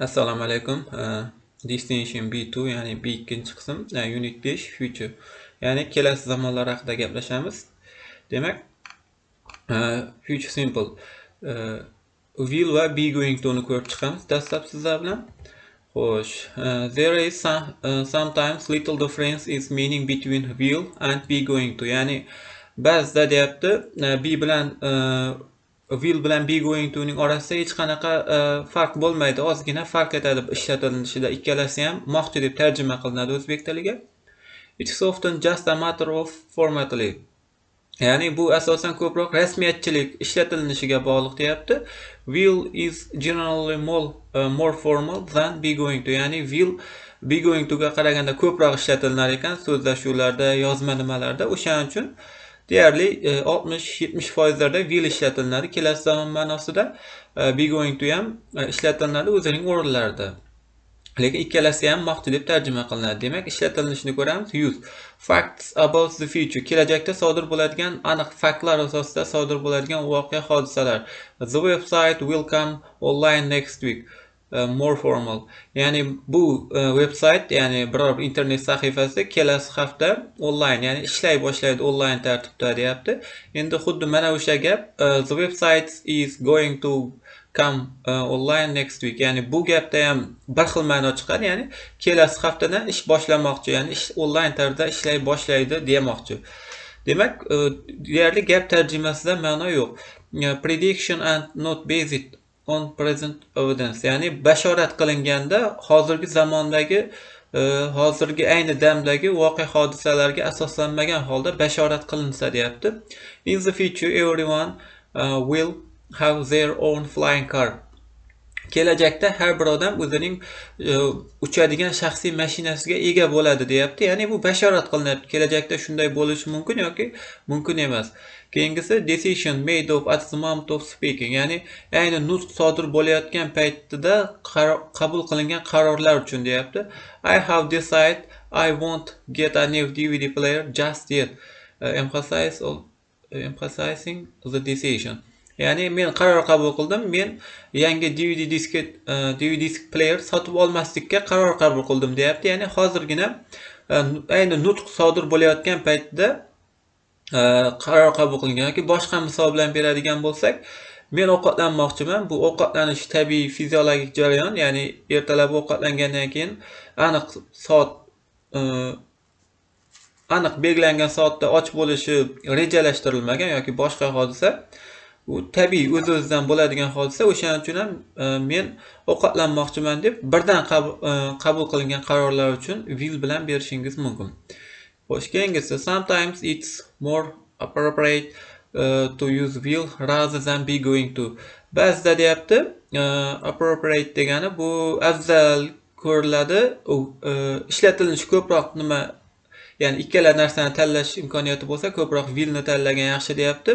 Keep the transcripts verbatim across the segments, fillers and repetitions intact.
Assalamu alaikum. Destination B iki yani B ikinci kısım, yani Unit besh Future. Yani kelasi zamanlar haqida gaplashamiz. Demak, Future Simple will va be going to'ni ko'rib chiqamiz dastlab sizlar bilan. Xo'sh, there is some, uh, sometimes little difference is meaning between will and be going to. Yani ba'zida deyapti, be bilan uh, will bilan be going to'ning orasida hech qanaqa uh, farq bo'lmaydi, ozgina farq etadi ishlatilishida, ikkalasi ham moqchi deb tarjima qilinadi o'zbek tiliga. It's often just a matter of formality. Ya'ni bu asosan ko'proq rasmiyatchilik ishlatilishiga bog'liq deyapti. Will is generally more, uh, more formal than be going to. Ya'ni will be going to'ga qaraganda ko'proq ishlatilar ekan so'zlashuvlarda, yozma nimalarda. O'shaning uchun deyarli oltmish yetmish foizlarda will ishlatilinadi, kelasi zaman ma'nosida be going to ham ishlatilinadi o'zining o'rinlarida. Lekin ikkalasi ham moqchi deb tarjima qilinadi. Demak, ishlatilinishini ko'ramiz. Use facts about the future. Kelajakda sodir bo'ladigan aniq faktlar asosida sodir bo'ladigan voqea hodisalar. The website will come online next week. Uh, more formal. Yani bu uh, website, yani biror internet sahifasi kelasi hafta online, yani ishlay boshlaydi online tartibda deyapti. Endi xuddi mana o'sha gap, uh, the website is going to come uh, online next week. Yani bu gapda ham bir xil ma'no chiqadi, yani kelasi haftadan ish boshlamoqchi, yani ish online tarzda ishlay boshlaydi demoqchi. Demak, uh, deyarli gap tarjimasida ma'no yo'q. Uh, prediction and not based on present evidence. Yani bashorat qilinganda hozirgi zamondagi e, hozirgi ayni damdagi voqea hodisalarga asoslanmagan holda bashorat qilinsa deyapti. In the future everyone uh, will have their own flying car. Kelajakda har bir odam o'zining e, uchadigan shaxsiy mashinasiga ega bo'ladi deyapti. Ya'ni bu bashorat qilinyapti. Kelajakda shunday bo'lishi mumkin yoki mumkin emas. Keyingisi decision made of at the moment of speaking. Ya'ni ayni nutq sodir bo'layotgan paytida qabul qilingan qarorlar uchun deyapti. I have decided I won't get a new D V D player just yet. Uh, emphasize on, uh, emphasizing the decision. Ya'ni men qaror qabul qildim, men yangi D V D disk uh, D V D player sotib olmaslikka qaror qabul qildim deyapti. Ya'ni hozirgina uh, ayni nutq sodir bo'layotgan paytida qaror qabul qilingan yoki boshqa misol bilan beradigan bo'lsak, men ovqatlanmoqchiman. Bu ovqatlanish tabiiy fiziologik jarayon, ya'ni ertalab ovqatlangandan keyin aniq soat aniq belgilangan soatda och bo'lishi rejalashtirilmagan yoki boshqa hodisa. Bu tabiiy o'z-o'zidan bo'ladigan hodisa. O'shaning uchun ham men ovqatlanmoqchiman deb birdan qabul qilingan qarorlar uchun will bilan berishingiz mumkin. Xo'sh, keyingisi sometimes it's more appropriate uh, to use will rather than be going to. Ba'zida deyapti, uh, appropriate degani bu afzal ko'riladi, uh, ishlatilishi ko'proq nima, ya'ni ikkala narsani tanlash imkoniyati bo'lsa ko'proq willni tanlagan yaxshi deyapti.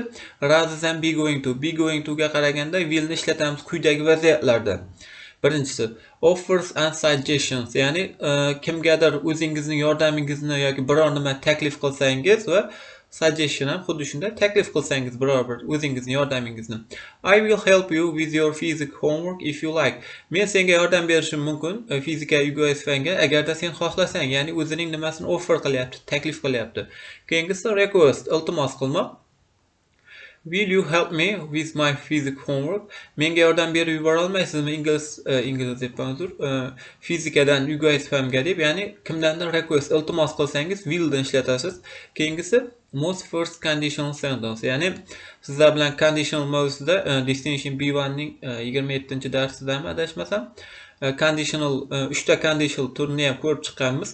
Rather than be going to. Be going to ga qaraganda willni ishlatamiz quyidagi vaziyatlarda. Birinchisi offers and suggestions, ya'ni e, kimgadir o'zingizni yordamingizni yoki biror nima taklif qilsangiz va suggestion ham xuddi shunda taklif qilsangiz biror bir o'zingizni yordamingizni. I will help you with your physics homework if you like. Men senga yordam berishim mumkin fizika yugoyisfanga agarda sen xohlasang. Ya'ni o'zining nimasini offer qilyapti, taklif qilyapti. Keyingisi request, iltimos qilmoq. Will you help me with my physics homework? Menga yordam berib yubora olmaysizmi? Ingliz uh, ingliz deb panzur uh, fizikadan yugoyisfanga deb, ya'ni kimdandir request, iltimos qilsangiz will dan ishlatasiz. Keyingisi most first conditional sentence. Ya'ni sizlar bilan conditional mavzusida uh, destination B bir ning uh, yigirma yettinchi darsidan adashmasam, uh, conditional uh, uchta conditional turini ham ko'rib chiqqanmiz.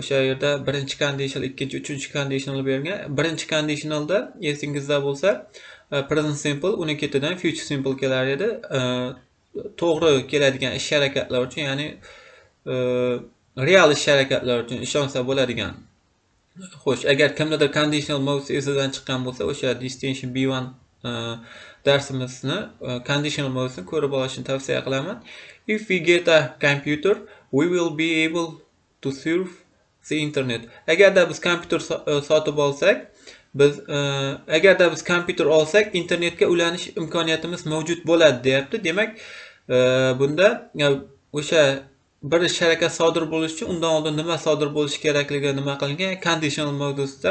O'sha yerda birinchi conditional, ikkinchi, uchinchi conditional bergan. Birinchi conditionalda esingizda bo'lsa, present simple, uni ketidan future simple kelar edi. To'g'ri keladigan ish harakatlar uchun, ya'ni real ish harakatlar uchun ishonsa bo'ladigan. Xo'sh, agar kimdadir conditional mavzusi esidan chiqqan bo'lsa, o'sha destination B bir darsimizni conditional mavzusini ko'rib olishni tavsiya qilaman. If we get a computer, we will be able to surf the internet. Agarda biz kompyuter sotib olsak, biz agarda biz kompyuter olsak, internetga ulanish imkoniyatimiz mavjud bo'ladi deyapti. Demak, bunda o'sha bir sharaka sodir bo'lishi uchun undan oldin nima sodir bo'lishi kerakligini nima qilgan, conditional mavzusida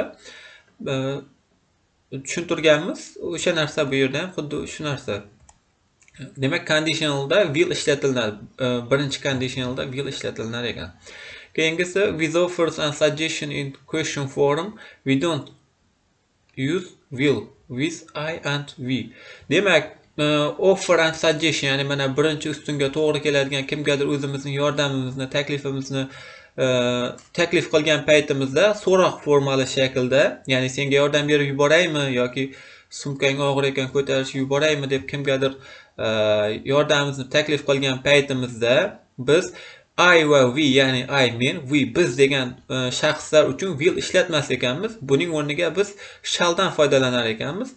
tushuntirganmiz. O'sha narsa bu yerda ham xuddi shu narsa. Demak, conditionalda will ishlatiladi. Birinchi conditionalda will ishlatilar ekan. Keyingisi with offers and suggestion in question form we don't use will with I and we. Demak, offer and suggestion, ya'ni mana birinchi ustunga to'g'ri keladigan kimgadir o'zimizning yordamimizni, taklifimizni taklif qilgan paytimizda so'roq formali shaklda, ya'ni senga yordam berib yuboraymi yoki sumkang og'ir ekan ko'tarishib yuboraymi deb kimgadir yordamimizni taklif qilgan paytimizda biz I va we, ya'ni I men, we biz degan shaxslar uchun will ishlatmas ekanmiz. Buning o'rniga biz shall dan foydalanar ekanmiz.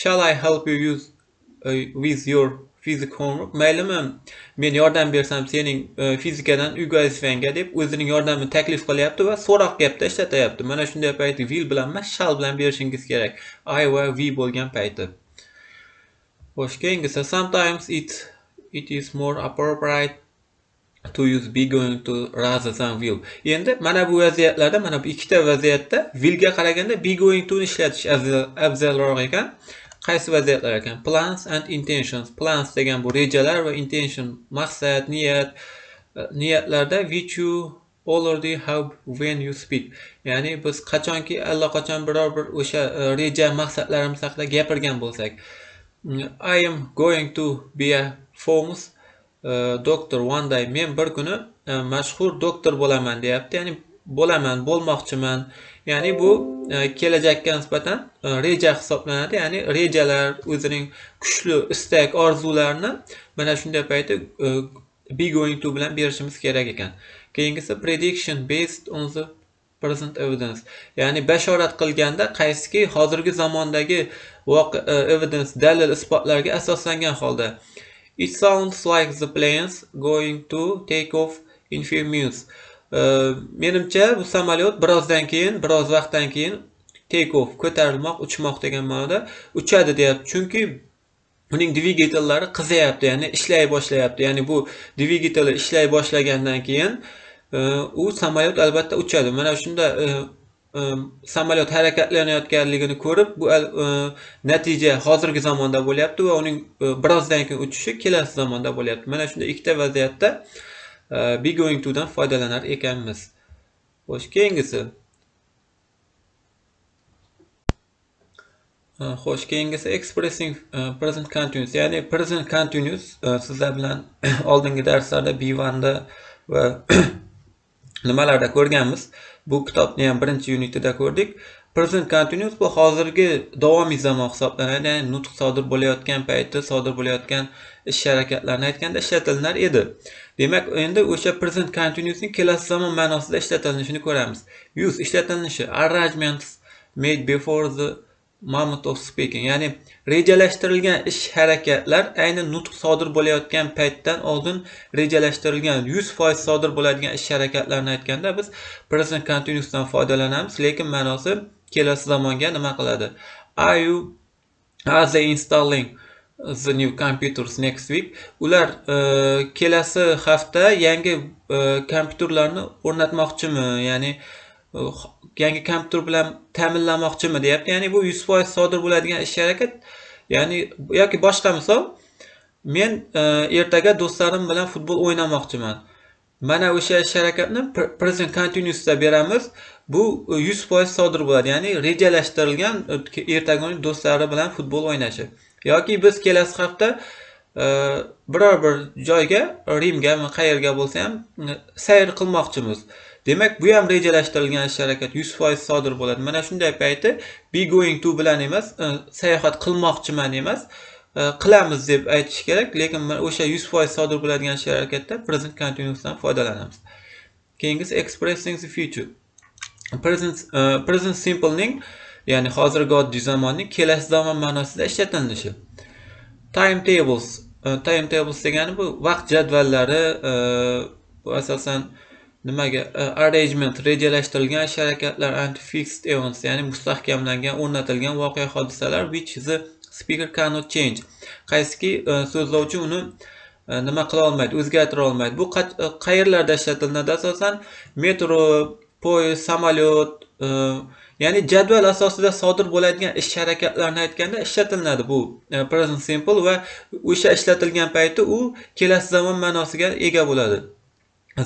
Shall I help you use with your physics homework? Maylimi men yordam bersam sening e, fizikadan uy vazifangga deb o'zining yordamini taklif qilyapti va so'roq gapda ishlatyapti. Mana shunday payti will bilan emas, shall bilan berishingiz kerak. I va we bo'lgan payti. Xo'sh, keyingisi sometimes it it is more appropriate to use be going to rather than will. Endi mana bu vaziyatlarda, mana bu ikkita vaziyatda will ga qaraganda be going to ni ishlatish afzalroq ekan. Qaysi vaziyatlar ekan? Plans and intentions. Plans degan bu rejalar va intention maqsad, niyat. Niyatlarda which you already have when you speak. Ya'ni biz qachonki allaqachon biror bir o'sha reja maqsadlarimiz haqida gapirgan bo'lsak, I am going to be a famous doctor one day. Men bir kuni mashhur doktor bo'laman deyapti. Ya'ni bo'laman, bo'lmoqchiman. Ya'ni bu kelajakka nisbatan reja hisoblanadi. Ya'ni rejalar, o'zining kuchli istak, orzularni mana shunday payti be going to bilan berishimiz kerak ekan. Keyingisi prediction based on the present evidence. Ya'ni bashorat qilganda qaysiki hozirgi zamondagi voqea evidence, dalil, isbotlarga asoslangan holda. It sounds like the planes going to take off in few minutes. Menimcha bu samolyot birozdan keyin, biroz vaqtdan keyin take off, ko'tarilmoq, uchmoq degan ma'noda uchadi deyapti. Chunki uning dvigatellari qizayapti, ya'ni ishlay boshlayapti. Ya'ni bu dvigatellar ishlay boshlagandan keyin u samolyot albatta uchadi. Mana shunda samolyot harakatlanayotganligini ko'rib, bu natija hozirgi zamonda bo'lyapti va uning birozdan keyin uchishi kelasi zamonda bo'lyapti. Mana shunda ikkita vaziyatda be going to'dan foydalanar ekanmiz. Xo'sh, keyingisi. Xo'sh, keyingisi expressing present continuous. Ya'ni present continuous sizlar bilan oldingi darslarda B bir da va nimalarda ko'rganmiz. Bu kitobni ham birinchi unitida ko'rdik. Present continuous bu hozirgi davomiy zamon hisoblanadi. Ya'ni nutq sodir bo'layotgan payti, sodir bo'layotgan ish harakatlarini aytganda ishlatilar edi. Demak, endi o'sha present continuousning kelasi zamon ma'nosida ishlatilishini ko'ramiz. Use ishlatilishi arrangements made before the moment of speaking. Ya'ni rejalashtirilgan ish harakatlar aynan nutq sodir bo'layotgan paytdan oldin rejalashtirilgan yuz foiz sodir bo'ladigan ish harakatlarini aytganda biz present continuousdan foydalanamiz, lekin ma'nosi kelasi zamonga nima qiladi? Are you are they installing the new computers next week? Ular e, kelasi hafta yangi e, kompyuterlarni o'rnatmoqchimi, ya'ni e, yangi kompyuter bilan ta'minlamoqchimi deyapti. Ya'ni bu yuz foiz sodir bo'ladigan ish harakat. Ya'ni yoki boshqa misol, men e, ertaga do'stlarim bilan futbol o'ynamoqchiman. Mana o'sha ish harakatni present continuousda beramiz. Bu yuz foiz sodir bo'ladi, ya'ni rejalashtirilgan ertaga uning do'stlari bilan futbol o'ynashi. Yoki biz kelasi hafta biror bir joyga, Rimga, qayerga bo'lsa ham sayr qilmoqchimiz. Demak, bu ham rejalashtirilgan ish harakat yuz foiz sodir bo'ladi. Mana shunday payti be going to bilan emas, sayohat qilmoqchiman emas, qilamiz deb aytish kerak, lekin o'sha yuz foiz sodir bo'ladigan ish harakatda present continuousdan foydalanamiz. Keyingisi expressing the future. Present uh, present simple ning, ya'ni hozirgi oddiy zamonning kelasi zamon ma'nosida ishlatilishi. Time tables. Uh, time tables degani bu vaqt jadvallari, uh, bu asosan nimaga uh, arrangement, rejalashtirilgan ish harakatlar and fixed events, ya'ni mustahkamlangan, o'rnatilgan voqea hodisalar which is a speaker cannot change. Qaysiki uh, so'zlovchi uni nima qila olmaydi, o'zgartira olmaydi. Bu qayerlarda ishlatiladi asosan? Metro, poyezd, samolyot, ya'ni jadval asosida sodir bo'ladigan ish harakatlarini aytganda ishlatiladi bu present simple va o'sha ishlatilgan payti u kelasi zaman ma'nosiga ega bo'ladi.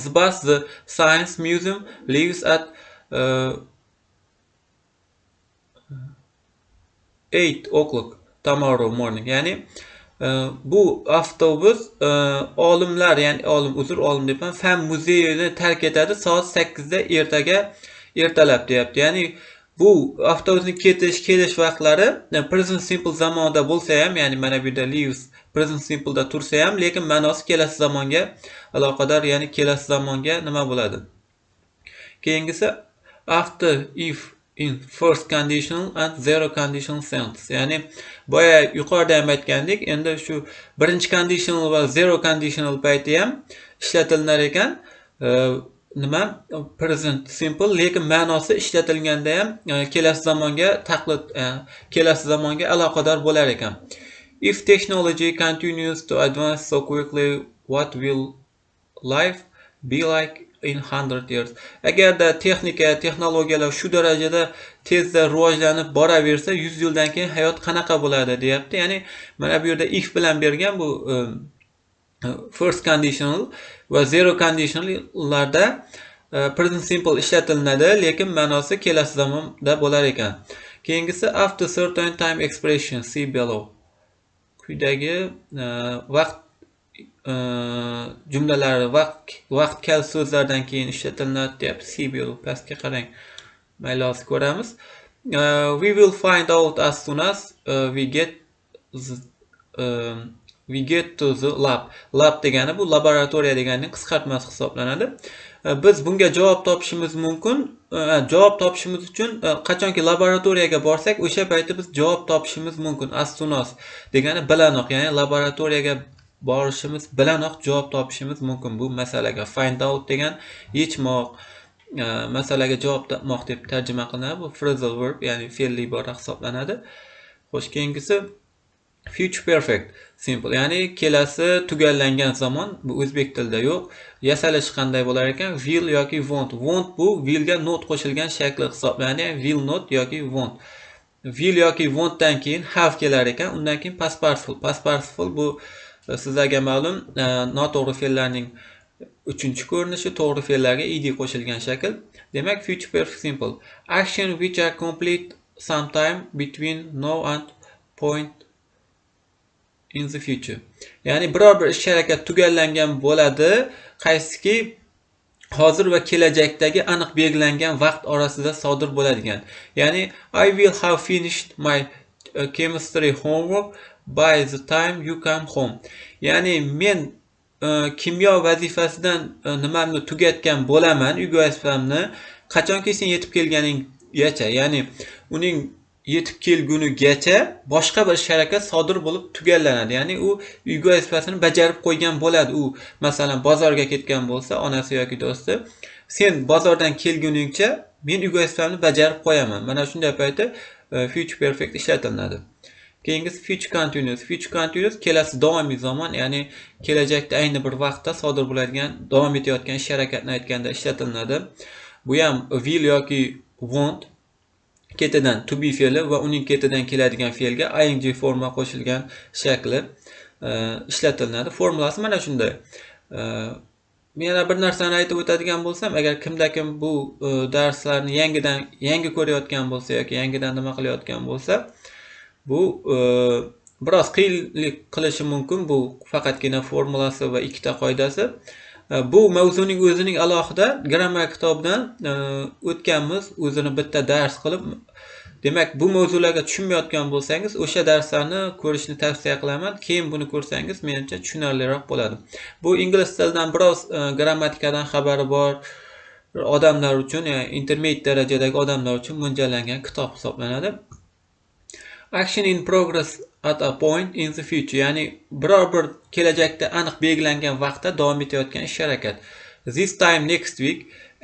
The bus, the science museum leaves at eight o'clock tomorrow morning. Ya'ni bu avtobus olimlar, yani olim uzur olim deyman, fan muzeyini terk etadi saat sakkizda ertaga ertalab deyapti. Yani bu avtobusning ketish kelish vaqtlari present simple zamonida bo'lsa ham, yani mana bu yerda leaves present simple da tursa ham, lekin ma'nosi kelasi zamonga aloqador, yani kelasi zamonga nima bo'ladi. Keyingisi after, if, in, first conditional and zero conditional sentence. Yani boya yuqorida ham aytgandik, endi shu birinchi conditional va zero conditional payti ham ishlatilar ekan. Nima present simple, lekin ma'nosi ishlatilganda ham kelasi zamonga taqlid, kelasi zamonga aloqador bo'lar ekan. If technology continues to advance so quickly, what will life be like in hundred years? Agarda texnika, texnologiyalar shu darajada tezda rivojlanib boraversa, yuz yildan keyin hayot qanaqa bo'ladi deyapti. Ya'ni mana bu yerda if bilan bergan bu first conditional va zero conditionallarda present simple ishlatilinadi, lekin ma'nosi kelasi zamonda bo'lar ekan. Keyingisi after certain time expression, see below. Quyidagi vaqt jumlalari vaqt vaqt kal so'zlardan keyin ishlatilinadi deyapti. See below, pastga qarang, maylosini ko'ramiz. We will find out as soon as we get the, um, we get to the lab. Lab degani bu laboratoriya deganining qisqartmasi hisoblanadi. Biz bunga javob topishimiz mumkin. Javob topishimiz uchun qachonki laboratoriyaga borsak, o'sha paytda biz javob topishimiz mumkin. As soon as degani bilanoq, ya'ni laboratoriyaga borishimiz bilanoq javob topishimiz mumkin bu masalaga. Find out degan yechmoq, masalaga javob topmoq deb tarjima qilinadi. Bu phrasal verb, ya'ni fe'lli ibora hisoblanadi. Xo'sh, keyingisi future perfect simple, ya'ni kelasi tugallangan zamon. Bu o'zbek tilida yo'q. Yasalishi qanday bo'lar ekan? Will yoki won't. Won't bu will ga not qo'shilgan shakli hisoblanadi. Will not yoki won't. Will yoki won't dan keyin have kelar ekan, undan keyin past participle. Past participle bu sizlarga ma'lum noto'g'ri fe'llarning uchinchi ko'rinishi, to'g'ri fe'llarga ed qo'shilgan shakl. Demak, future perfect simple action which are complete sometime between now and point in the future. Ya'ni biror bir ish harakat tugallangan bo'ladi, qaysiki hozir va kelajakdagi aniq belgilangan vaqt orasida sodir bo'ladigan. Ya'ni I will have finished my chemistry homework by the time you come home. Ya'ni men kimyo vazifasidan nimamni tugatgan bo'laman, uy vazifamni, qachonki sen yetib kelganinggacha, ya'ni uning yetib kelgunigacha boshqa bir harakat sodir bo'lib tugallanadi. Ya'ni u uy vazifasini bajarib qo'ygan bo'ladi. U masalan bozorga ketgan bo'lsa, onasi yoki do'sti, sen bozordan kelguningcha men uy vazifamni bajarib qo'yaman. Mana shunday paytda future perfect ishlatiladi. Keyingisi future continuous. Future continuous kelasi davomiy zamon, ya'ni kelajakda ayni bir vaqtda sodir bo'ladigan, davom etayotgan ish harakatni aytganda ishlatiladi. Bu ham will yoki won't ketidan to be fe'li va uning ketidan keladigan fe'lga ing forma qo'shilgan shakli ishlatiladi. Formulasi mana shunday. Yana bir narsani aytib o'tadigan bo'lsam, agar kimda-kim bu darslarni yangidan yangi ko'rayotgan bo'lsa yoki yangidan nima qilayotgan bo'lsa, bu biroz qiyinlik qilishi mumkin. Bu faqatgina formulasi va ikkita qoidasi. Bu mavzuning o'zining alohida grammar kitobidan o'tganmiz, o'zini bitta dars qilib. Demak, bu mavzularga tushunmayotgan bo'lsangiz, o'sha darslarni ko'rishni tavsiya qilaman. Keyin buni ko'rsangiz, menimcha tushunarliroq bo'ladi. Bu ingliz tilidan biroz grammatikadan xabari bor odamlar uchun, ya'ni intermediate darajadagi odamlar uchun mo'ljallangan kitob hisoblanadi. Action in progress at a point in the future, ya'ni biror bir kelajakda aniq belgilangan vaqtda davom etayotgan ish harakat. This time next week,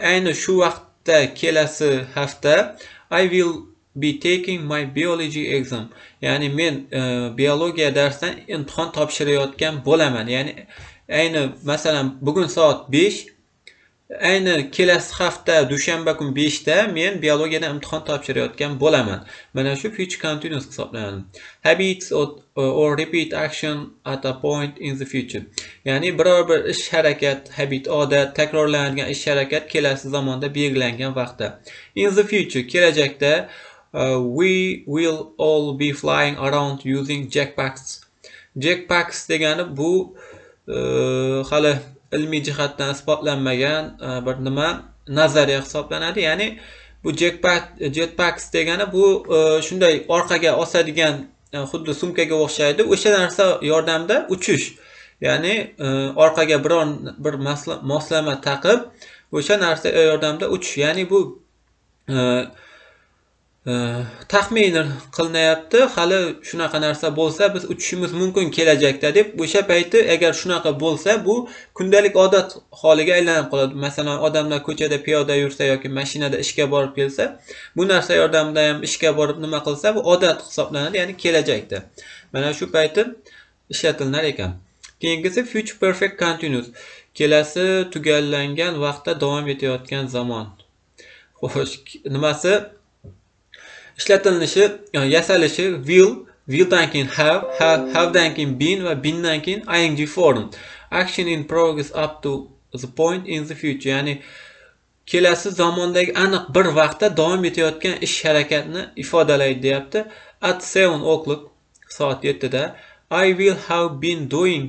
ayni shu vaqtda kelasi hafta, I will be taking my biology exam, ya'ni men e, biologiya darsidan imtihon topshirayotgan bo'laman. Ya'ni Aynı mesela bugün saat beş. Aynı kelasi hafta dushanba kun beshda men biologiyadan imtihon topshirayotgan bo'laman. Mana shu future continuous hisoblanadi. Habits or repeat action at a point in the future. Ya'ni biror bir ish harakat, habit, odat takrorlanadigan ish harakat kelasi zamonda belgilangan vaqtda. In the future, kelajakda uh, we will all be flying around using jetpacks. Jetpacks degani bu uh, hali ilmiy jihatdan isbotlanmagan bir nima nazariya hisoblanadi. Ya'ni bu jetpack jetpacks degani bu shunday orqaga osadigan xuddi sumkaga o'xshaydi. O'sha narsa yordamida uchish. Ya'ni orqaga biror bir moslama taqib o'sha narsa yordamida uchish. Ya'ni bu taxmin qilinyapti. Hali shunaqa narsa bo'lsa biz uchishimiz mumkin kelajakda deb. O'sha payti agar shunaqa bo'lsa bu kundalik odat holiga aylanib qoladi. Masalan, odamlar ko'chada piyoda yursa yoki mashinada ishga borib kelsa, bu narsa yordamida ham ishga borib nima qilsa bu odat hisoblanadi, ya'ni kelajakda. Mana shu payti ishlatilar ekan. Keyingisi future perfect continuous. Kelasi tugallangan vaqtda davom etayotgan zamon. Xo'sh, nimasi İşletilişi, yani yasalişi will, will'dan keyin have, have, have'dan keyin been ve been'dan keyin ing form. Action in progress up to the point in the future. Yani kelasi zamondagi aniq bir vaqtda davom etayotgan ish harakatni ifodalaydi deyapti. At seven o'clock, soat yettida, I will have been doing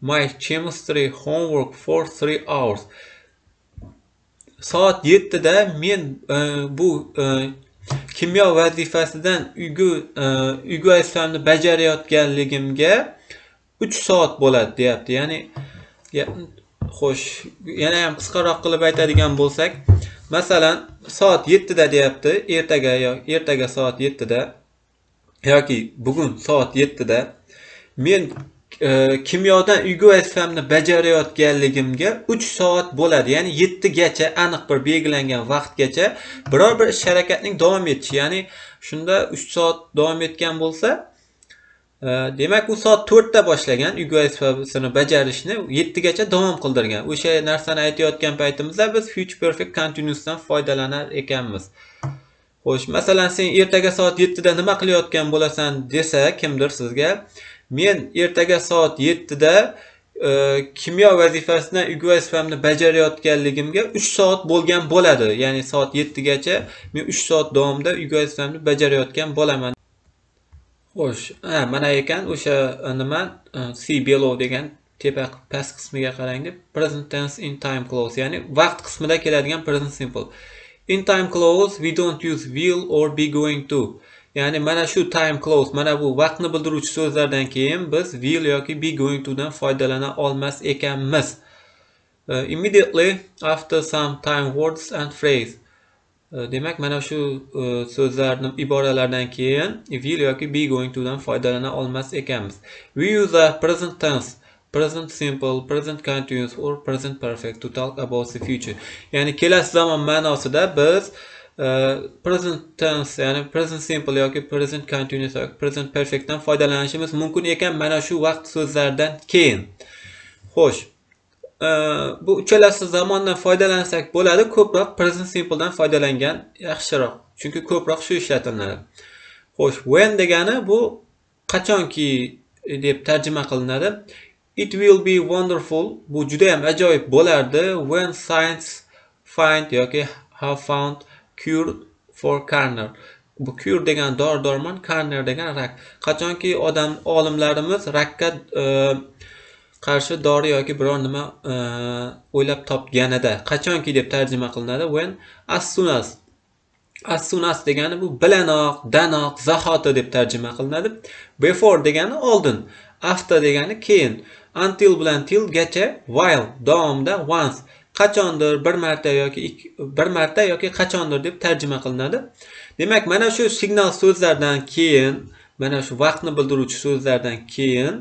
my chemistry homework for three hours. Soat yettida men e, bu e, kimyo vazifasidan uygu uygu aslamni bajarayotganligimga uch soat bo'ladi deyapti. Ya'ni ya, xo'sh, yana ham qisqaroq qilib aytadigan bo'lsak, masalan, soat yettida da deyapti, ertaga yoki ertaga soat yettida yoki bugun soat yettida da men e, kimyodan uygu aslamni bajarayotganligimga uch soat bo'ladi. Ya'ni yetti gacha aniq bir belgilangan vaqtgacha biror bir ish harakatning davom etishi. Ya'ni shunda uch soat davom etgan bo'lsa, e, demak u soat to'rt da boshlagan uygu aslamini bajarishni yetti gacha davom qildirgan. O'sha narsani aytayotgan paytimizda biz future perfect continuous dan foydalanar ekanmiz. Xo'sh, masalan, sen ertaga soat yettida nima qilayotgan bo'lasan desa, kimdir sizga men ertaga soat yettida e, kimyo vazifasidan uygu vazifamni bajarayotganligimga uch soat bo'lgan bo'ladi. Ya'ni soat yetti gacha men uch soat davomida uygu vazifamni bajarayotgan bo'laman. Xo'sh, ha, mana ekan o'sha nima C below degan tepa past qismiga qarang deb present tense in time clause, ya'ni vaqt qismida keladigan present simple. In time clause we don't use will or be going to. Ya'ni mana shu time clause, mana bu vaqtni bildiruvchi so'zlardan keyin biz will yoki be going to dan foydalana olmas ekanmiz. Uh, immediately after some time words and phrase. Uh, demak, mana shu uh, so'zlarni iboralardan keyin will yoki be going to dan foydalana olmas ekanmiz. We use the present tense, present simple, present continuous or present perfect to talk about the future. Ya'ni kelasi zaman ma'nosida biz Uh, present tense, yani present simple yoki present continuous yoki present perfectdan foydalanishimiz mumkin ekan mana shu vaqt so'zlardan keyin. Xo'sh, uh, bu uchalasi zamondan foydalansak bo'ladi. Ko'proq present simpledan foydalangan yaxshiroq, chunki ko'proq shu ishlatiladi. Xo'sh, when degani bu qachonki deb tarjima qilinadi. It will be wonderful, bu juda ham ajoyib bo'lardi when science find yoki have found cure for cancer. Bu cure degan dori-darmon, cancer degan rak. Qachonki odam olimlarimiz rakka qarshi dori yoki biror nima o'ylab topganida, qachonki deb tarjima qilinadi. When as soon as. As soon as degani bu bilanoq, danoq, zahoti deb tarjima qilinadi. Before degani oldin, after degani keyin, until bilan till gacha, while davomida, once qachondir bir marta yoki bir marta yoki qachondir deb tarjima qilinadi. Demak, mana shu signal so'zlardan keyin, mana shu vaqtni bildiruvchi so'zlardan keyin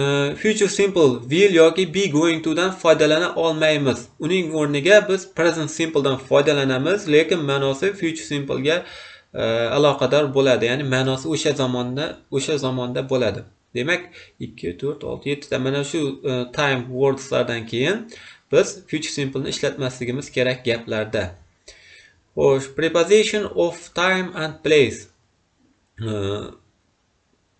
uh, future simple will yoki be going to dan foydalana olmaymiz. Uning o'rniga biz present simple dan foydalanamiz, lekin ma'nosi future simple ga uh, aloqador bo'ladi. Ya'ni ma'nosi o'sha zamonda, o'sha zamonda bo'ladi. Demek iki, dört, altı, yedi de mana şu e, time wordslardan keyin biz future simple ni ishlatmasligimiz kerak gaplarda. Xo'sh, preposition of time and place. Uh,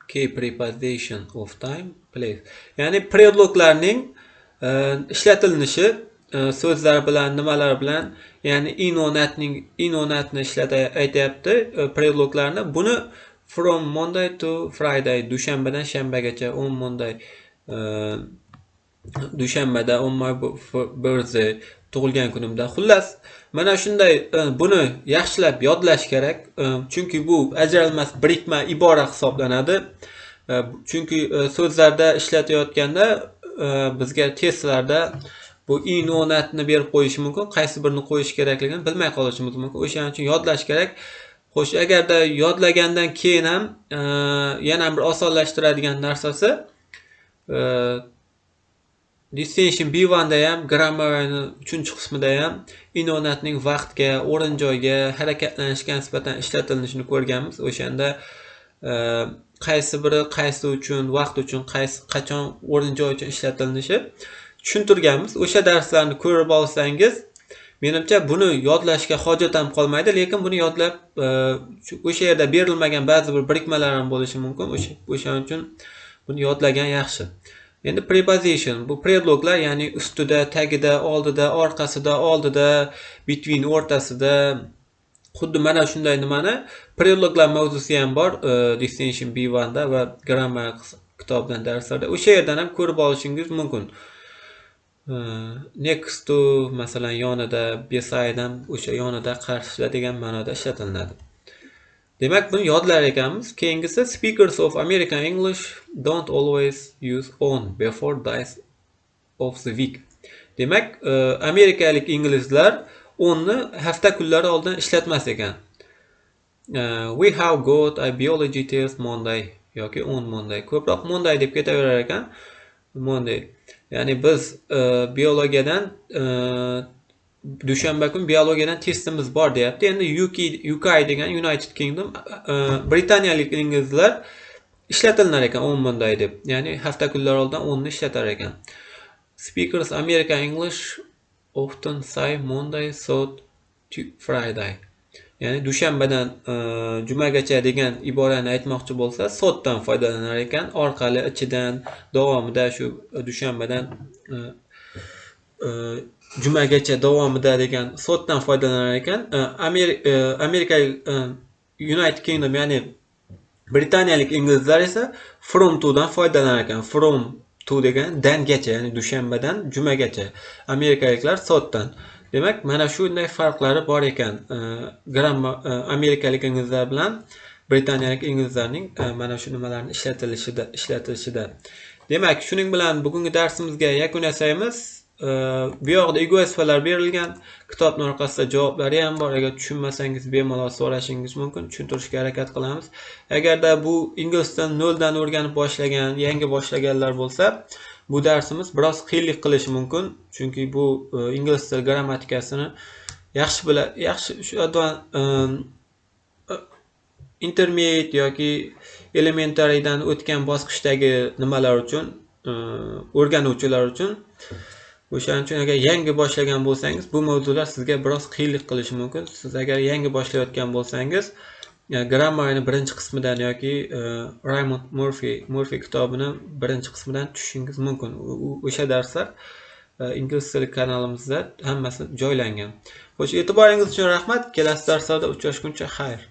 key preposition of time, place. Ya'ni predloglarning uh, ishlatilishi uh, so'zlar bilan, nimalar bilan, ya'ni in or notning in or notni ishlata aytayapti uh, predloglarni. Buni from Monday to Friday, dushanbadan shanbagacha, on Monday uh, dushanbada, on my birthday, tug'ilgan kunimda. Xullas, mana shunday buni yaxshilab yodlash kerak. Chunki bu ajralmas birikma ibora hisoblanadi. Chunki so'zlarda ishlatayotganda bizga testlarda bu in or notni berib qo'yishi mumkin, qaysi birini qo'yish kerakligini bilmay qolishimiz mumkin. O'shaning uchun yodlash kerak. Xo'sh, agarda yodlagandan keyin ham yana bir osonlashtiradigan narsasi Distinction B bir da ham grammarning uchinchi qismida ham in or notning vaqtga, o'rin joyga, harakatlanishga nisbatan ishlatilishini ko'rganmiz. O'shanda qaysi biri qaysi uchun, vaqt uchun, qaysi qachon, o'rin joy uchun ishlatilishi tushuntirganmiz. O'sha darslarni ko'rib olsangiz, menimcha buni yodlashga hojat ham qolmaydi, lekin buni yodlab o'sha yerda berilmagan ba'zi bir birikmalar ham bo'lishi mumkin. O'shaning uchun buni yodlagan yaxshi. Endi preposition, bu predloglar, ya'ni ustida, tagida, oldida, orqasida, oldida, between, o'rtasida, xuddi mana shunday nimani predloglar mavzusi ham bor uh, Distinction B bir da va grammar kitobidan darslarda. O'sha yerdan ham ko'rib olishingiz mumkin. Uh, next to, masalan, yonida, beside ham o'sha yonida, qarshisida degan ma'noda ishlatiladi. Demak, bunu yodlar ekanmiz. Keyingisi, speakers of American English don't always use on before days of the week. Demak, e, amerikalik inglizlar onni hafta kunlari oldin ishlatmas ekan. E, we have got a biology test Monday yoki on Monday. Ko'proq Monday deb ketaverar ekan. Monday. Ya'ni biz e, biologiyadan e, dushanba kun biologiyadan testimiz bor deyapti. Endi U K degan United Kingdom britaniyalik inglizlar ishlatilar ekan o'n bunday deb. Ya'ni hafta kunlar oldin onni ishlatar ekan. Speakers American English often say Monday so Friday. Ya'ni dushanbadan jumagacha degan iborani aytmoqchi bo'lsa, sotdan foydalanar ekan, orqali, ichidan, davomida shu dushanbadan jumagacha davomida degan sotdan foydalanar ekan. Amerika, United Kingdom, ya'ni britaniyalik inglizlar esa from to'dan foydalanar ekan. From to degan dangacha, ya'ni dushanbadan jumagacha. Amerikaliklar sotdan. Demak, mana shunday farqlari bor ekan grammar amerikalik inglizlar bilan britaniyalik inglizlarning mana shu nimalarni ishlatilishida ishlatilishida. Demak, shuning bilan bugungi darsimizga yakun yasaymiz. Bu yoqda ego vazifalar berilgan, kitobning orqasida javoblari ham bor. Agar tushunmasangiz bemalol so'rashingiz mumkin, tushuntirishga harakat qilamiz. Agarda bu ingliz tilini noldan o'rganib boshlagan, yangi boshlaganlar bo'lsa, bu darsimiz biroz qiyinlik qilishi mumkin, chunki bu ingliz tili grammatikasini yaxshi bila, yaxshi shu intermediate yoki elementarydan o'tgan bosqichdagi nimalar uchun, o'rganuvchilar uchun. O'shaning uchun agar yangi boshlagan bo'lsangiz, bu mavzular sizga biroz qiyinlik qilishi mumkin. Siz agar yangi boshlayotgan bo'lsangiz, grammarning birinchi qismidan yoki Raymond Murphy Murphy kitobini birinchi qismidan tushishingiz mumkin. O'sha darslar ingliz tili kanalimizda hammasi joylangan. Xo'sh, e'tiboringiz uchun rahmat. Kelasi darslarda uchrashguncha xayr.